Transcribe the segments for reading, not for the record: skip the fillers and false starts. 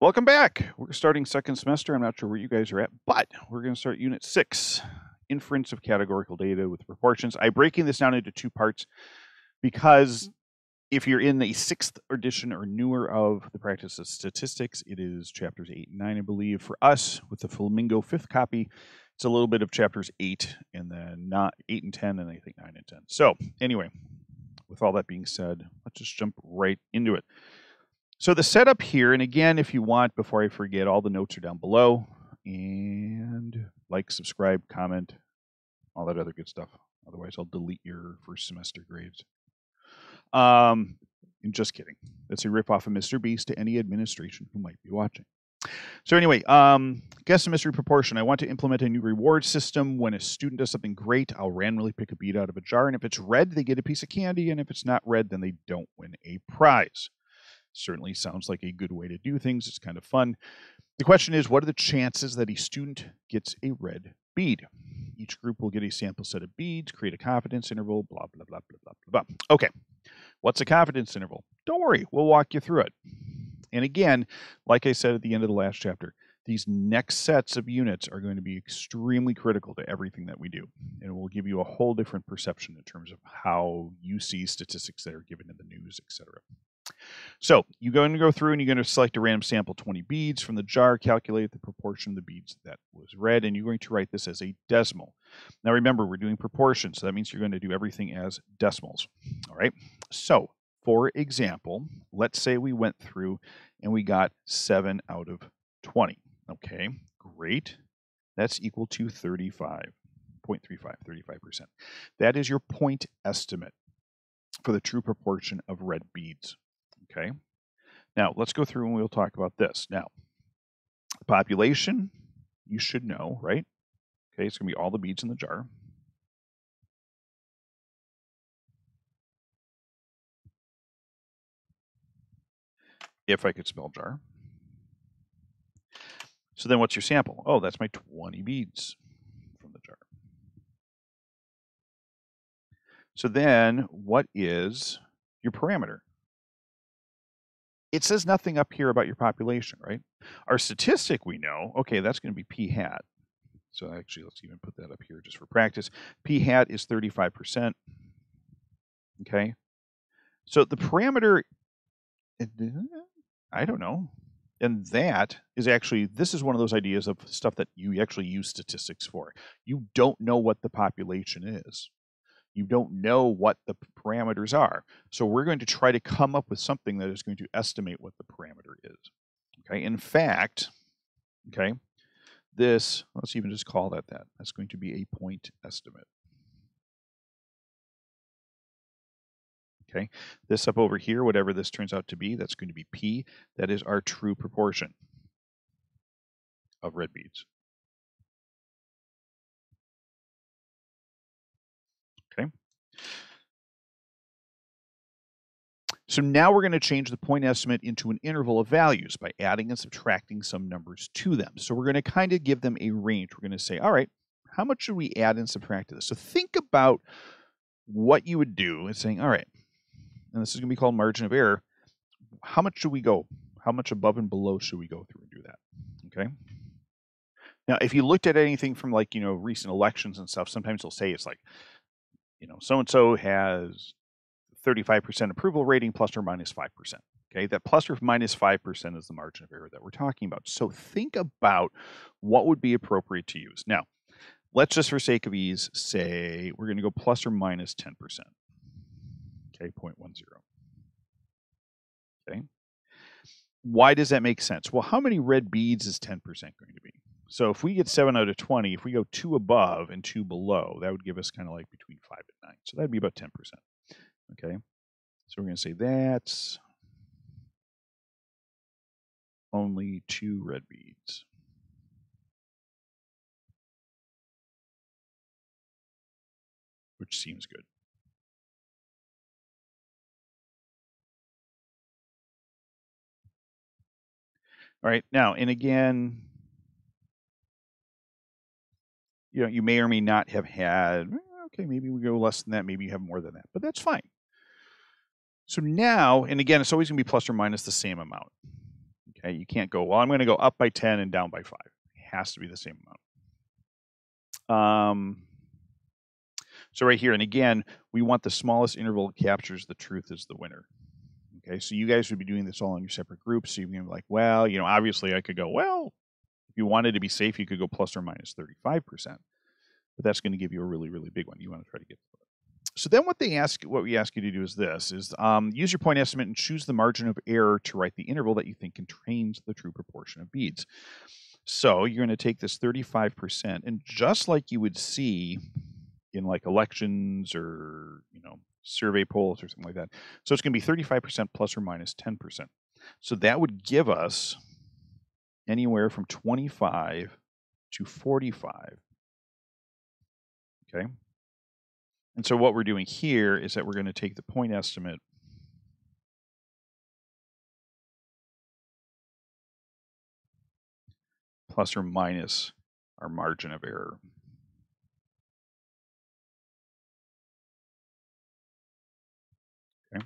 Welcome back. We're starting second semester. I'm not sure where you guys are at, but we're going to start Unit 6, Inference of Categorical Data with Proportions. I'm breaking this down into two parts because if you're in the 6th edition or newer of the Practice of Statistics, it is Chapters 8 and 9, I believe. For us, with the Flamingo 5th copy, it's a little bit of Chapters 8 and then 8 and 10, and I think 9 and 10. So anyway, with all that being said, let's just jump right into it. So the setup here, and again, if you want, before I forget, all the notes are down below. And like, subscribe, comment, all that other good stuff. Otherwise, I'll delete your first semester grades. And just kidding. That's a ripoff of Mr. Beast to any administration who might be watching. So anyway, guess the mystery proportion. I want to implement a new reward system. When a student does something great, I'll randomly pick a bead out of a jar. And if it's red, they get a piece of candy. And if it's not red, then they don't win a prize. Certainly sounds like a good way to do things. It's kind of fun. The question is, what are the chances that a student gets a red bead? Each group will get a sample set of beads, create a confidence interval, blah, blah, blah, blah, blah, blah, blah. Okay, what's a confidence interval? Don't worry, we'll walk you through it. And again, like I said at the end of the last chapter, these next sets of units are going to be extremely critical to everything that we do. And it will give you a whole different perception in terms of how you see statistics that are given in the news, etc. So you're going to go through and you're going to select a random sample 20 beads from the jar, calculate the proportion of the beads that was red, and you're going to write this as a decimal. Now remember, we're doing proportions, so that means you're going to do everything as decimals. All right. So for example, let's say we went through and we got 7 out of 20. Okay, great. That's equal to 35.35, 35%. That is your point estimate for the true proportion of red beads. Okay, now let's go through and we'll talk about this. Now, population, you should know, right? Okay, it's going to be all the beads in the jar. If I could spell jar. So then what's your sample? Oh, that's my 20 beads from the jar. So then what is your parameter? It says nothing up here about your population, right? Our statistic we know, okay, that's going to be p hat. So actually, let's even put that up here just for practice. P hat is 35%, okay? So the parameter, I don't know. And that is actually, this is one of those ideas of stuff that you actually use statistics for. You don't know what the population is. You don't know what the parameters are. So we're going to try to come up with something that is going to estimate what the parameter is. Okay, in fact, okay, this, let's even just call that that. That's going to be a point estimate. Okay, this up over here, whatever this turns out to be, that's going to be P. That is our true proportion of red beads. So now we're going to change the point estimate into an interval of values by adding and subtracting some numbers to them. So we're going to kind of give them a range. We're going to say, all right, how much should we add and subtract to this? So think about what you would do and saying, all right, and this is going to be called margin of error. How much should we go? How much above and below should we go through and do that? Okay. Now, if you looked at anything from like, you know, recent elections and stuff, sometimes they'll say it's like, you know, so-and-so has 35% approval rating plus or minus 5%. Okay, that plus or minus 5% is the margin of error that we're talking about. So think about what would be appropriate to use. Now, let's just for sake of ease say we're going to go plus or minus 10%. Okay, 0.10. Okay, why does that make sense? Well, how many red beads is 10% going to be? So if we get 7 out of 20, if we go 2 above and 2 below, that would give us kind of like between 5 and 9. So that'd be about 10%. Okay, so we're going to say that's only 2 red beads. Which seems good. All right, now, and again, you know, you may or may not have had, okay, maybe we go less than that, maybe you have more than that, but that's fine. So now, and again, it's always going to be plus or minus the same amount. Okay, you can't go, well, I'm going to go up by 10 and down by 5. It has to be the same amount. So right here, and again, we want the smallest interval that captures the truth as the winner. Okay, so you guys would be doing this all in your separate groups. So you'd be like, well, you know, obviously I could go, well, if you wanted to be safe, you could go plus or minus 35%. But that's going to give you a really, really big one. You want to try to get to it. So then what they ask, what we ask you to do is this, is use your point estimate and choose the margin of error to write the interval that you think contains the true proportion of beads. So you're going to take this 35%, and just like you would see in like elections or, you know, survey polls or something like that. So it's going to be 35% plus or minus 10%. So that would give us anywhere from 25 to 45. Okay. And so what we're doing here is that we're going to take the point estimate plus or minus our margin of error. Okay.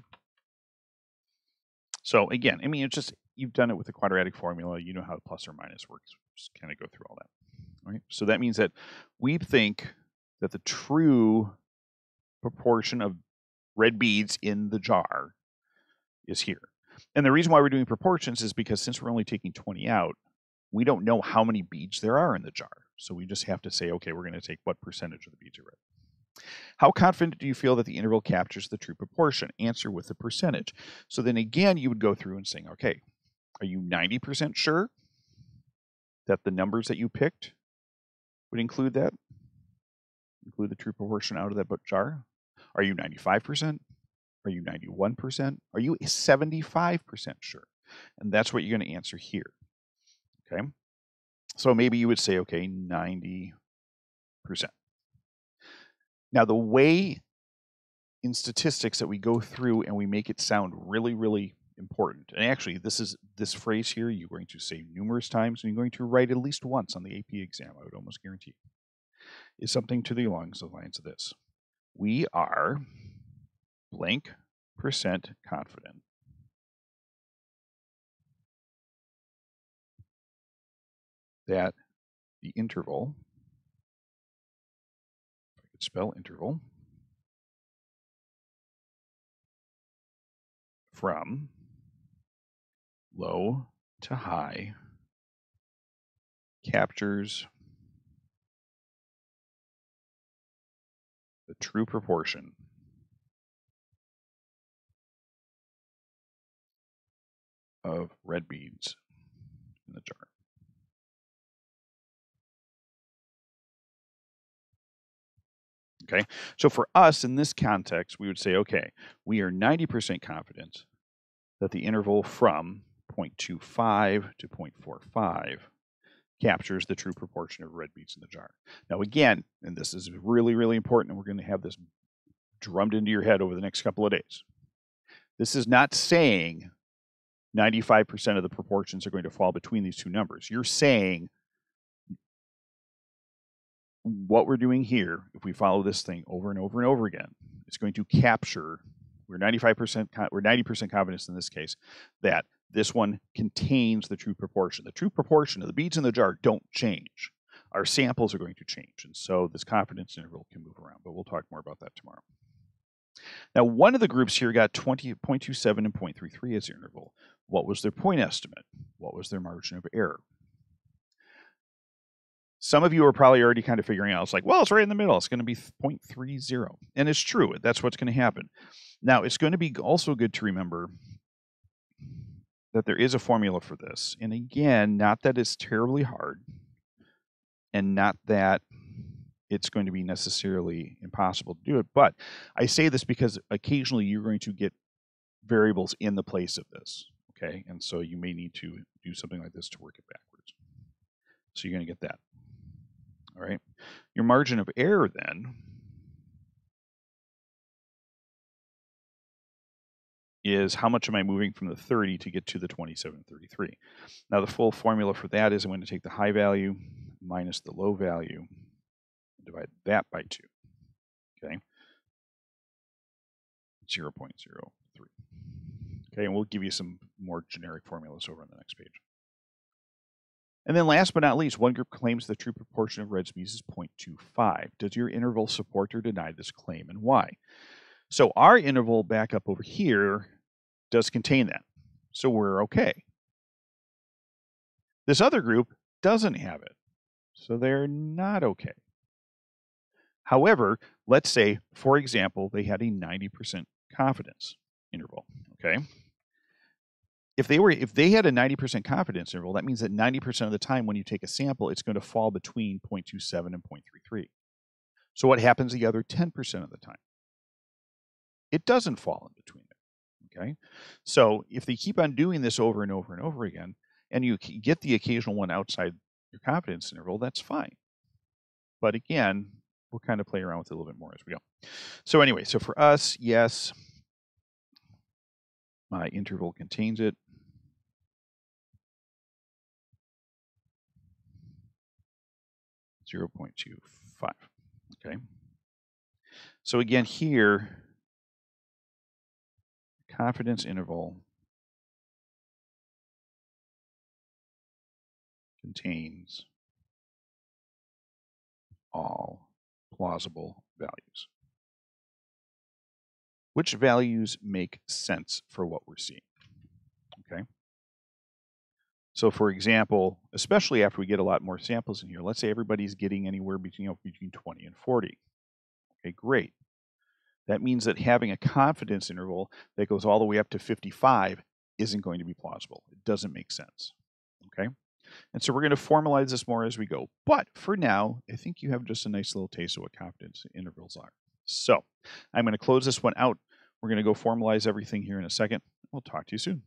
So again, I mean, it's just, you've done it with the quadratic formula. You know how plus or minus works. Just kind of go through all that. All right. So that means that we think that the true proportion of red beads in the jar is here. And the reason why we're doing proportions is because since we're only taking 20 out, we don't know how many beads there are in the jar. So we just have to say, okay, we're going to take what percentage of the beads are red. How confident do you feel that the interval captures the true proportion? Answer with the percentage. So then again, you would go through and saying, okay, are you 90% sure that the numbers that you picked would include that? Include the true proportion out of that jar? Are you 95%? Are you 91%? Are you 75% sure? And that's what you're going to answer here. Okay. So maybe you would say, okay, 90%. Now, the way in statistics that we go through and we make it sound really, really important, and actually this phrase here, you're going to say numerous times, and you're going to write at least once on the AP exam, I would almost guarantee, is something to the along the lines of this. We are blank percent confident that the interval, if I could spell interval, from low to high captures the true proportion of red beads in the jar. Okay, so for us in this context, we would say, okay, we are 90% confident that the interval from 0.25 to 0.45 captures the true proportion of red beads in the jar. Now again, and this is really, really important, and we're going to have this drummed into your head over the next couple of days. This is not saying 95% of the proportions are going to fall between these two numbers. You're saying what we're doing here, if we follow this thing over and over and over again, it's going to capture, we're 90% confidence in this case, that this one contains the true proportion. The true proportion of the beads in the jar don't change. Our samples are going to change, and so this confidence interval can move around, but we'll talk more about that tomorrow. Now, one of the groups here got 0.27 and 0.33 as their interval. What was their point estimate? What was their margin of error? Some of you are probably already kind of figuring out, it's like, well, it's right in the middle. It's going to be 0.30. And it's true. That's what's going to happen. Now, it's going to be also good to remember that there is a formula for this. And again, not that it's terribly hard, and not that it's going to be necessarily impossible to do it. But I say this because occasionally you're going to get variables in the place of this. Okay. And so you may need to do something like this to work it backwards. So you're going to get that. All right. Your margin of error then is how much am I moving from the 30 to get to the 27.33. Now the full formula for that is I'm going to take the high value minus the low value, and divide that by 2. Okay. 0.03. Okay, and we'll give you some more generic formulas over on the next page. And then last but not least, one group claims the true proportion of reds means is 0.25. Does your interval support or deny this claim, and why? So our interval back up over here does contain that. So we're okay. This other group doesn't have it. So they're not okay. However, let's say, for example, they had a 90% confidence interval, okay? If they had a 90% confidence interval, that means that 90% of the time when you take a sample, it's going to fall between 0.27 and 0.33. So what happens the other 10% of the time? It doesn't fall in between it, okay? So if they keep on doing this over and over and over again, and you get the occasional one outside your confidence interval, that's fine. But again, we'll kind of play around with it a little bit more as we go. So anyway, so for us, yes, my interval contains it. .25, okay? So again here, confidence interval contains all plausible values. Which values make sense for what we're seeing, okay? So for example, especially after we get a lot more samples in here, let's say everybody's getting anywhere between, between 20 and 40. Okay, great. That means that having a confidence interval that goes all the way up to 55 isn't going to be plausible. It doesn't make sense, okay? And so we're going to formalize this more as we go. But for now, I think you have just a nice little taste of what confidence intervals are. So I'm going to close this one out. We're going to go formalize everything here in a second. We'll talk to you soon.